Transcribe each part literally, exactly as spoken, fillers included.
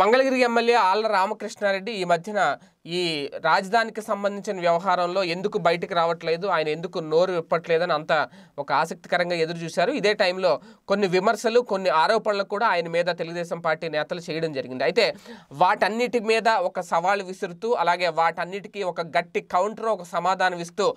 Mangalagiri MLA ఆళ్ళ రామకృష్ణ రెడ్డి ఈ మధ్యన ఈ రాజధానికి సంబంధించిన వ్యవహారంలో ఎందుకు బయటికి రావట్లేదు, ఆయన ఎందుకు నోరు విప్పట్లేదని అంత ఒక ఆసక్తికరంగా ఎదురు చూశారు. ఇదే టైంలో కొన్ని విమర్శలు, కొన్ని ఆరోపణలు కూడా ఆయన మీద తెలుగుదేశం పార్టీ నేతలు చేయడం జరిగింది. అయితే వాటన్నిటి మీద ఒక సవాల్ విసురుతూ, అలాగే వాటన్నిటికీ ఒక గట్టి కౌంటర్, ఒక సమాధానం ఇస్తూ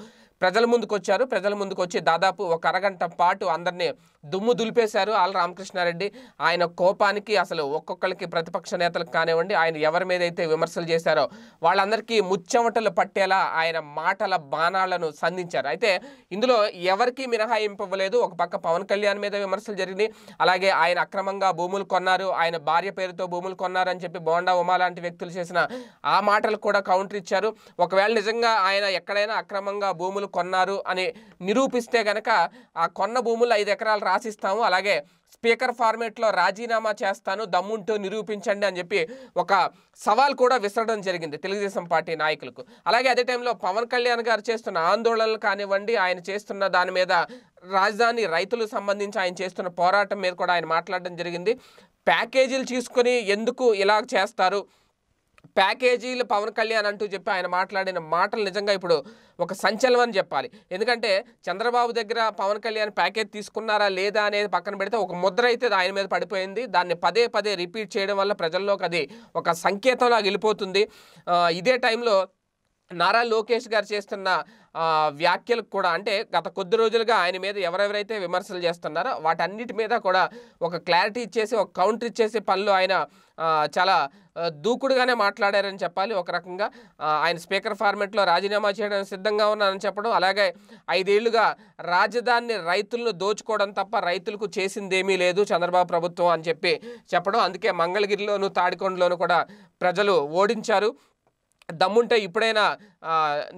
ప్రజల ముందుకు వచ్చారు. ప్రజల ముందుకు వచ్చి దాదాపు ఒక అరగంట పాటు అందరినీ దుమ్ము దులిపేశారు ఆళ్ళ రామకృష్ణారెడ్డి. ఆయన కోపానికి అసలు ఒక్కొక్కరికి, ప్రతిపక్ష నేతలకు కానివ్వండి, ఆయన ఎవరి మీద అయితే విమర్శలు చేశారో వాళ్ళందరికీ ముచ్చమటలు పట్టేలా ఆయన మాటల బాణాలను సంధించారు. అయితే ఇందులో ఎవరికీ మినహాయింపవ్వలేదు. ఒక పక్క పవన్ కళ్యాణ్ మీద విమర్శలు జరిగినాయి, అలాగే ఆయన అక్రమంగా భూములు కొన్నారు, ఆయన భార్య పేరుతో భూములు కొన్నారని చెప్పి బోండా ఉమా లాంటి వ్యక్తులు చేసిన ఆ మాటలు కూడా కౌంటర్ ఇచ్చారు. ఒకవేళ నిజంగా ఆయన ఎక్కడైనా అక్రమంగా భూములు కొన్నారు అని నిరూపిస్తే గనక ఆ కొన్న భూములు ఐదు ఎకరాలు రాసిస్తాము, అలాగే స్పీకర్ ఫార్మేట్లో రాజీనామా చేస్తాను, దమ్ముంటూ నిరూపించండి అని చెప్పి ఒక సవాల్ కూడా విసరడం జరిగింది తెలుగుదేశం పార్టీ నాయకులకు. అలాగే అదే టైంలో పవన్ కళ్యాణ్ గారు చేస్తున్న ఆందోళనలు కానివ్వండి, ఆయన చేస్తున్న దాని మీద, రాజధాని రైతులకు సంబంధించి ఆయన చేస్తున్న పోరాటం మీద కూడా ఆయన మాట్లాడడం జరిగింది. ప్యాకేజీలు తీసుకొని ఎందుకు ఇలా చేస్తారు, ప్యాకేజీలు పవన్ కళ్యాణ్ అంటూ చెప్పి ఆయన మాట్లాడిన మాటలు నిజంగా ఇప్పుడు ఒక సంచలనం అని చెప్పాలి. ఎందుకంటే చంద్రబాబు దగ్గర పవన్ కళ్యాణ్ ప్యాకేజ్ తీసుకున్నారా లేదా అనేది పక్కన పెడితే ఒక ముద్ర అయితే ఆయన మీద పడిపోయింది. దాన్ని పదే పదే రిపీట్ చేయడం వల్ల ప్రజల్లోకి అది ఒక సంకేతంలా వెళ్ళిపోతుంది. ఇదే టైంలో నారా లోకేష్ గారు చేస్తున్న వ్యాఖ్యలకు కూడా, అంటే గత కొద్ది రోజులుగా ఆయన మీద ఎవరెవరైతే విమర్శలు చేస్తున్నారో వాటన్నిటి మీద కూడా ఒక క్లారిటీ ఇచ్చేసి, ఒక కౌంటర్ ఇచ్చేసి పనులు ఆయన చాలా దూకుడుగానే మాట్లాడారని చెప్పాలి. ఒక రకంగా ఆయన స్పీకర్ ఫార్మేట్లో రాజీనామా చేయడానికి సిద్ధంగా ఉన్నానని చెప్పడం, అలాగే ఐదేళ్లుగా రాజధాని రైతులను దోచుకోవడం తప్ప రైతులకు చేసిందేమీ లేదు చంద్రబాబు ప్రభుత్వం అని చెప్పి చెప్పడం, అందుకే మంగళగిరిలోను తాడికొండలోను కూడా ప్రజలు ఓడించారు. దమ్ముంటే ఇప్పుడైనా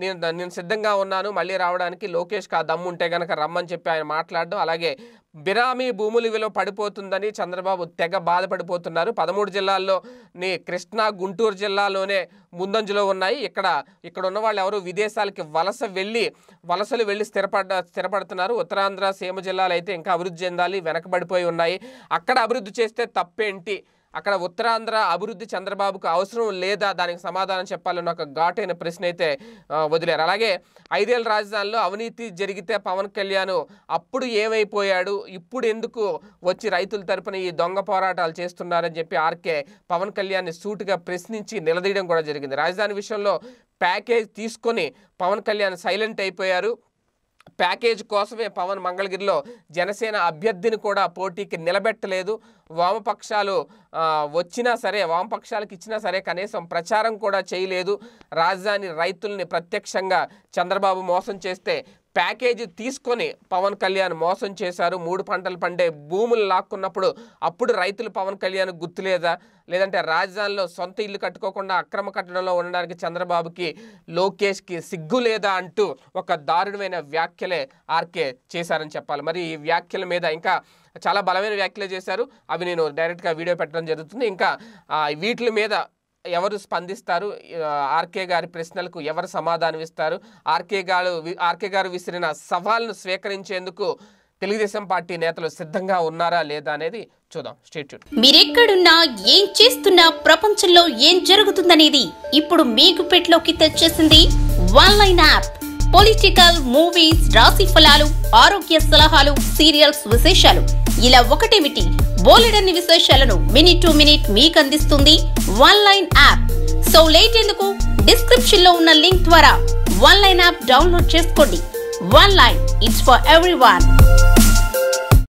నేను నేను సిద్ధంగా ఉన్నాను మళ్ళీ రావడానికి, లోకేష్కి ఆ దమ్ముంటే కనుక రమ్మని చెప్పి ఆయన మాట్లాడడం, అలాగే బిరామీ భూముల విలువ పడిపోతుందని చంద్రబాబు తెగ బాధపడిపోతున్నారు. పదమూడు జిల్లాల్లోని కృష్ణా, గుంటూరు జిల్లాలోనే ముందంజలో ఉన్నాయి. ఇక్కడ ఇక్కడ ఉన్న వాళ్ళు ఎవరు విదేశాలకి వలస వెళ్ళి వలసలు వెళ్ళి స్థిరపడ స్థిరపడుతున్నారు. ఉత్తరాంధ్ర సీమ జిల్లాలు అయితే ఇంకా అభివృద్ధి చెందాలి, వెనకబడిపోయి ఉన్నాయి. అక్కడ అభివృద్ధి చేస్తే తప్పేంటి, అక్కడ ఉత్తరాంధ్ర అభివృద్ధి చంద్రబాబుకు అవసరం లేదా, దానికి సమాధానం చెప్పాలని ఒక ఘాటైన ప్రశ్న అయితే వదిలేరు. అలాగే ఐదేళ్ళ రాజధానిలో అవినీతి జరిగితే పవన్ కళ్యాణ్ అప్పుడు ఏమైపోయాడు, ఇప్పుడు ఎందుకు వచ్చి రైతుల తరపున ఈ దొంగ పోరాటాలు చేస్తున్నారని చెప్పి ఆర్కే పవన్ కళ్యాణ్ని సూటిగా ప్రశ్నించి నిలదీయడం కూడా జరిగింది. రాజధాని విషయంలో ప్యాకేజ్ తీసుకొని పవన్ కళ్యాణ్ సైలెంట్ అయిపోయారు. ప్యాకేజ్ కోసమే పవన్ మంగళగిరిలో జనసేన అభ్యర్థిని కూడా పోటీకి నిలబెట్టలేదు. వామపక్షాలు వచ్చినా సరే, వామపక్షాలకు ఇచ్చినా సరే కనీసం ప్రచారం కూడా చేయలేదు. రాజధాని రైతుల్ని ప్రత్యక్షంగా చంద్రబాబు మోసం చేస్తే ప్యాకేజీ తీసుకొని పవన్ కళ్యాణ్ మోసం చేశారు. మూడు పంటలు పండే భూములు లాక్కున్నప్పుడు అప్పుడు రైతులు పవన్ కళ్యాణ్ గుర్తులేదా, లేదంటే రాజధానిలో సొంత ఇల్లు కట్టుకోకుండా అక్రమ కట్టడంలో ఉండడానికి చంద్రబాబుకి, లోకేష్కి సిగ్గు లేదా అంటూ ఒక దారుణమైన వ్యాఖ్యలే ఆర్కే చేశారని చెప్పాలి. మరి ఈ వ్యాఖ్యల మీద ఇంకా చాలా బలమైన వ్యాఖ్యలు చేశారు, అవి నేను డైరెక్ట్గా వీడియో పెట్టడం జరుగుతుంది. ఇంకా వీటి మీద ఎవరు స్పందిస్తారు, ఆర్కే గారి ప్రశ్నలకు ఎవరు సమాధానం ఇస్తారు, ఆర్కే గారు ఆర్కే గారు విసిరిన సవాల్ను స్వీకరించేందుకు తెలుగుదేశం పార్టీ నేతలు సిద్ధంగా ఉన్నారా లేదా అనేది చూద్దాం. Stay tune. మీరెక్కడున్నా, ఏం చేస్తున్నా, ప్రపంచంలో ఏం జరుగుతుందనేది ఇప్పుడు మీకు పెట్లోకి తెచ్చేసింది one line app. Political, movies, రాశి ఫలాలు, ఆరోగ్య సలహాలు, సీరియల్స్ విశేషాలు, ఇలా ఒకటేమిటి బోలెడన్ని విశేషాలను మినిట్ టు మినిట్ మీకు అందిస్తుంది one line app. So late ఎందుకు, డిస్క్రిప్షన్ లో ఉన్న లింక్ ద్వారా వన్ లైన్ యాప్ డౌన్లోడ్ చేసుకోండి. One line, it's for everyone.